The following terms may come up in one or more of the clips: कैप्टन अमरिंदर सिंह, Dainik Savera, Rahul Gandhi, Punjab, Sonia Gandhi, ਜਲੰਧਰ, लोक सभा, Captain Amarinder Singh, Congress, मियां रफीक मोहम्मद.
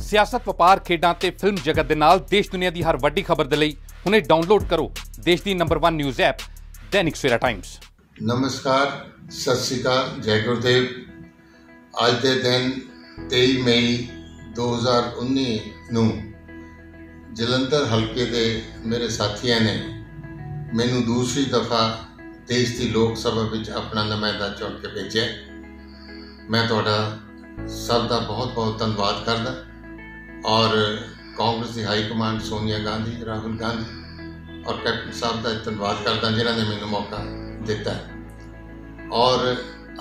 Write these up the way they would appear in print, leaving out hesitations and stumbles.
ਸਿਆਸਤ ਵਪਾਰ ਖੇਡਾਂ ਤੇ ਫਿਲਮ ਜਗਤ ਦੇ ਨਾਲ ਦੇਸ਼ ਦੁਨੀਆ ਦੀ ਹਰ ਵੱਡੀ ਖਬਰ ਦੇ ਲਈ ਹੁਣੇ ਡਾਊਨਲੋਡ ਕਰੋ ਦੇਸ਼ ਦੀ number 1 news app Dainik Savera times. नमस्कार, सत श्री अकाल, जय गुरुदेव। आज के दिन 23 मई 2019 ਨੂੰ ਜਲੰਧਰ हल्के के मेरे साथियों ने मैनू दूसरी दफा देश की लोक सभा अपना नुमाइंदा चुन के भेजा। मैं तुहाडा सब का बहुत बहुत धन्यवाद करदा और कांग्रेस की हाई कमांड सोनिया गांधी, राहुल गांधी और कैप्टन साहब का धन्यवाद करता जिन्होंने मैनू मौका दिता है। और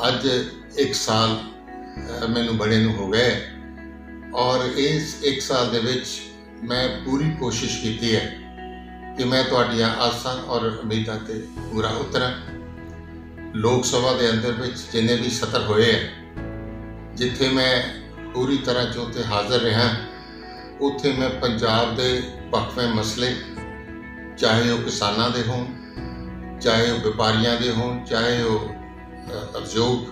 अज 1 साल मैनू बड़े नू हो गए और इस 1 साल दे विच मैं पूरी कोशिश की है कि मैं तुहाडियां आसां और उम्मीदां ते पूरा उतरां। लोक सभा के अंदर विच जिन्ने भी सत्र होए है, जिथे मैं पूरी तरह चौथे हाज़र रहा, उत्थे मैं पंजाब के बखवे मसले, चाहे वह किसानों के हों, चाहे वह व्यापारियों के हों, चाहे वह उद्योग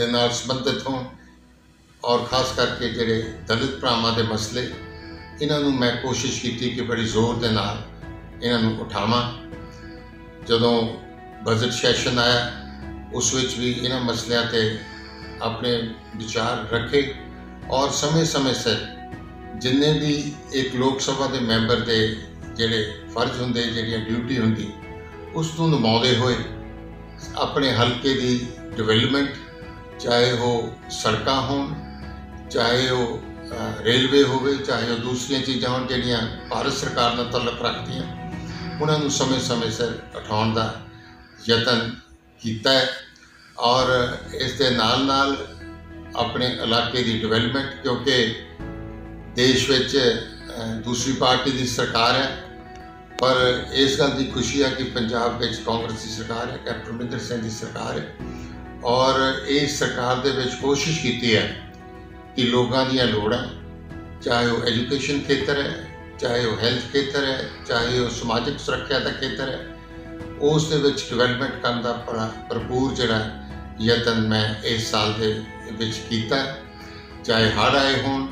के नाल संबंधित हों और खास करके जिहड़े दलित भरावां के मसले, इन्हों मैं कोशिश की कि बड़ी जोर के नाल इन्हों उठावां। जदों बजट सैशन आया उस विच भी इन्हां मसलों ते अपने विचार रखे और समय समय से जिन्ने भी एक लोक सभा के मैंबर के जिहड़े फर्ज होंदे, जिहड़ी ड्यूटी होंदी, उस नूं निभाउंदे होए अपने हलके की डिवेलपमेंट, चाहे वो सड़कां होण, चाहे वो रेलवे होवे, चाहे वो दूसरियां चीज़ां होण जिहड़ियां भारत सरकार नाल तलक रखदियां, उन्हां नूं समय समय सिर उठाउण दा यतन कीता है। और इस दे नाल नाल अपने इलाके की डिवेलपमेंट, क्योंकि देश विच दूसरी पार्टी की सरकार है, पर इस गल की खुशी है कि पंजाब में कांग्रेस की सरकार है, कैप्टन अमरिंदर सिंह की सरकार है और इस सरकार दे विच कोशिश की है कि लोगों दी लोड़ां, चाहे वो एजुकेशन खेतर है, चाहे वो हैल्थ खेतर है, चाहे वो समाजिक सुरक्षा का खेतर है, उस दे विच डिवेलपमेंट करन दा बड़ा भरपूर जिहड़ा यतन मैं इस साल दे विच कीता है। चाहे हड़ आए होण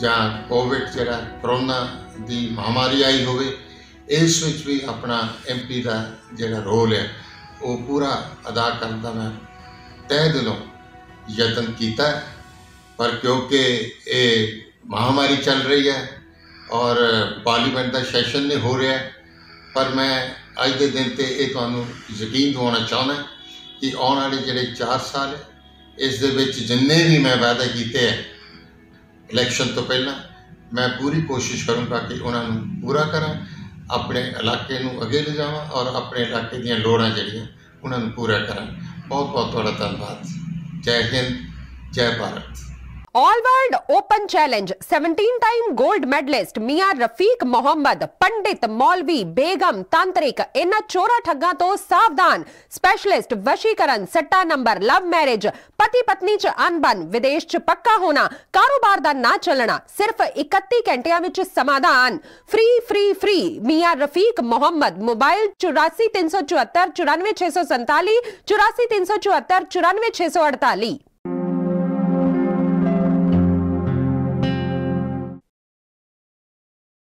जां कोविड जिहड़ा करोना की महामारी आई होवे, इस विच भी अपना MP का जिहड़ा रोल है वो पूरा अदा करन दा मैं तय दिलों यतन कीता है। पर क्योंकि ये महामारी चल रही है और पार्लीमेंट का सैशन नहीं हो रहा है, पर मैं अज के दिन ते ये तुहानूं यकीन दिवाना चाहुंदा कि आने वाले जिहड़े 4 साल है, इस दे विच जिन्ने भी मैं वादे कीते है इलेक्शन तो पहला, मैं पूरी कोशिश करूँगा कि उन्होंने पूरा करा, अपने इलाके अगे ले जाव और अपने इलाके दोड़ा जन पूरा करा। बहुत बहुत थोड़ा धन्यवाद। जय हिंद, जय Bharat. All world open challenge 17 time gold medalist मियां रफीक मोहम्मद, पंडित, मौलवी, बेगम, तांत्रिक, इन्हां चोरा ठग्गां तो सावधान। स्पेशलिस्ट वशीकरण, सट्टा नंबर, लव मैरिज, पति पत्नी च अनबन, विदेश च पक्का होना, कारोबार दा ना चलना, सिर्फ 31 घंटिया विच समाधान। फ्री फ्री फ्री मियां रफीक मोहम्मद। मोबाइल 84 374 94 647, 84 374 94 648।